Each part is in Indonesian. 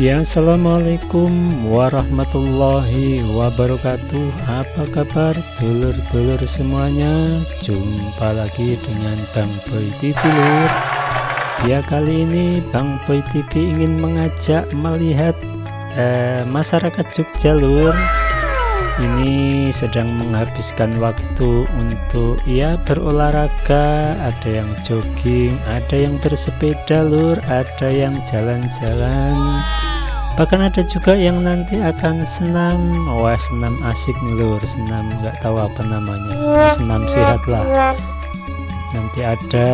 Ya, assalamualaikum warahmatullahi wabarakatuh. Apa kabar dulur-dulur semuanya? Jumpa lagi dengan Bang Boy TV lur. Ya, kali ini Bang Boy TV ingin mengajak melihat masyarakat Jogja lur. Ini sedang menghabiskan waktu untuk ya berolahraga. Ada yang jogging, ada yang bersepeda lur, ada yang jalan-jalan. Bahkan ada juga yang nanti akan senam. Wah, senam asik nih lur, senam nggak tahu apa namanya, senam sehat lah. Nanti ada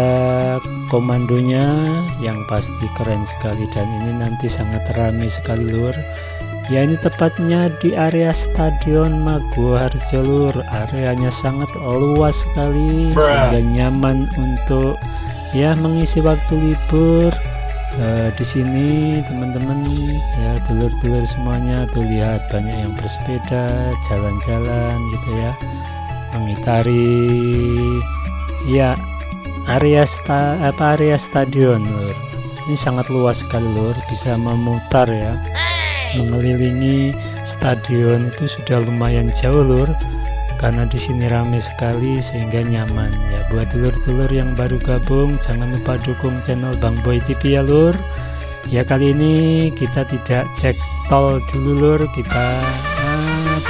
komandonya yang pasti keren sekali, dan ini nanti sangat ramai sekali lur. Ya, ini tepatnya di area Stadion Maguharjo lur. Areanya sangat luas sekali sehingga nyaman untuk ya mengisi waktu libur. Di sini teman-teman ya dulur-dulur semuanya tuh lihat, banyak yang bersepeda, jalan-jalan gitu ya, mengitari ya area stadion lur. Ini sangat luas sekali lur, bisa memutar ya, mengelilingi stadion itu sudah lumayan jauh lur, karena di sini ramai sekali sehingga nyaman ya. Buat dulur-dulur yang baru gabung, jangan lupa dukung channel Bang Boy TV ya lur. Ya, kali ini kita tidak cek tol dulu lur, kita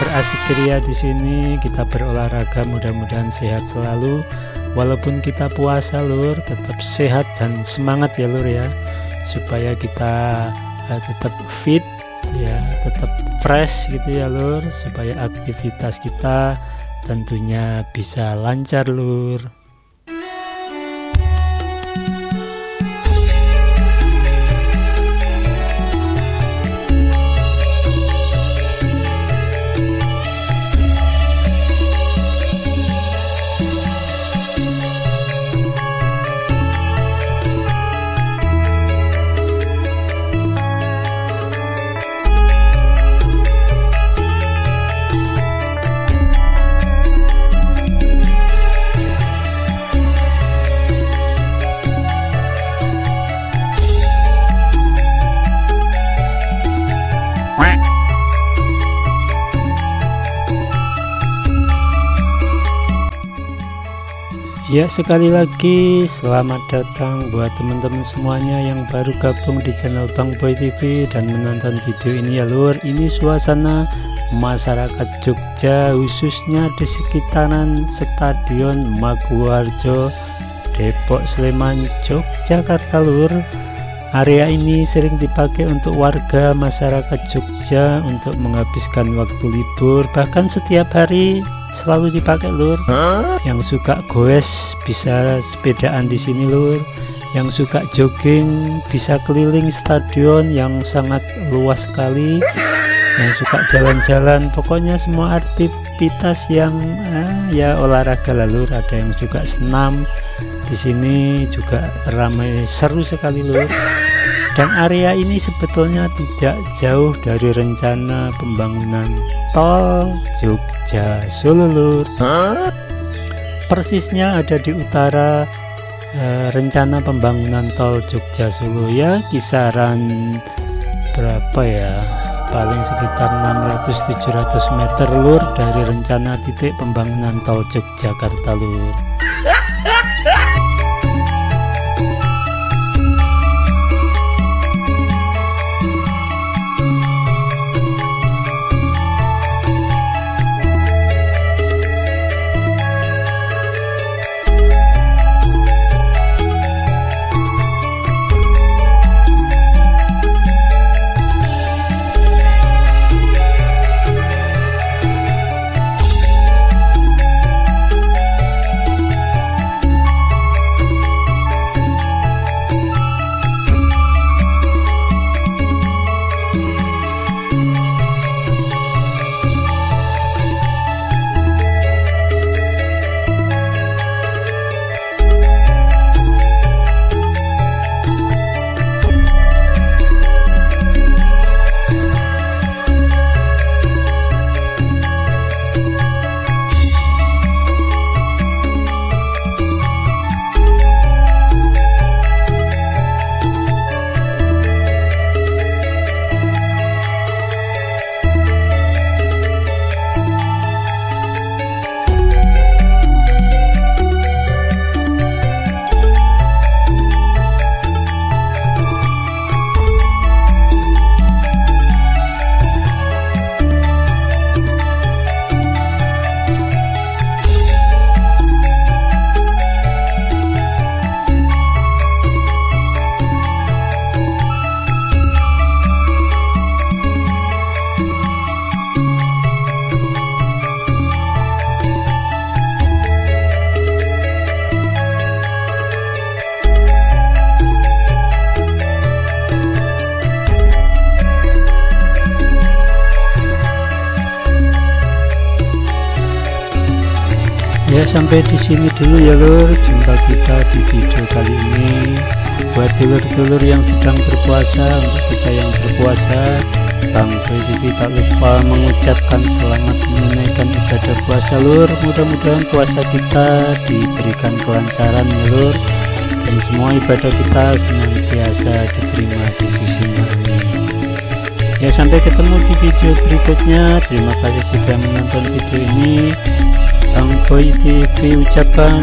berasik ceria di sini, kita berolahraga, mudah-mudahan sehat selalu. Walaupun kita puasa lur, tetap sehat dan semangat ya lur ya, supaya kita tetap fit ya, tetap fresh gitu ya lur, supaya aktivitas kita tentunya bisa lancar lur. Ya, sekali lagi selamat datang buat teman-teman semuanya yang baru gabung di channel Bang Boy TV dan menonton video ini ya lur. Ini suasana masyarakat Jogja, khususnya di sekitaran Stadion Maguharjo, Depok, Sleman, Jogjakarta lur. Area ini sering dipakai untuk warga masyarakat Jogja untuk menghabiskan waktu libur, bahkan setiap hari selalu dipakai lur. Yang suka goes bisa sepedaan di sini lur, yang suka jogging bisa keliling stadion yang sangat luas sekali, yang suka jalan-jalan, pokoknya semua aktivitas yang ya olahraga lur. Ada yang juga senam di sini, juga ramai, seru sekali lur. Dan area ini sebetulnya tidak jauh dari rencana pembangunan tol Jogja Solo lur. Persisnya ada di utara rencana pembangunan tol Jogja Solo ya, kisaran berapa ya, paling sekitar 600-700 meter lur dari rencana titik pembangunan tol Jogjakarta lur. Ya, sampai di sini dulu ya lur, jumpa kita di video kali ini. Buat dulur-dulur yang sedang berpuasa, untuk kita yang berpuasa, Bang Boy TV tak lupa mengucapkan selamat menunaikan ibadah puasa lur. Mudah-mudahan puasa kita diberikan kelancaran ya lur, dan semua ibadah kita senantiasa diterima di sisinya. Ya, sampai ketemu di video berikutnya. Terima kasih sudah menonton video ini. Bang Boy TV ucapkan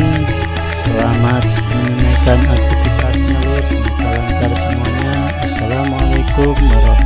selamat menunaikan aktivitasnya lur, semoga lancar semuanya. Assalamualaikum warahmatullahi wabarakatuh.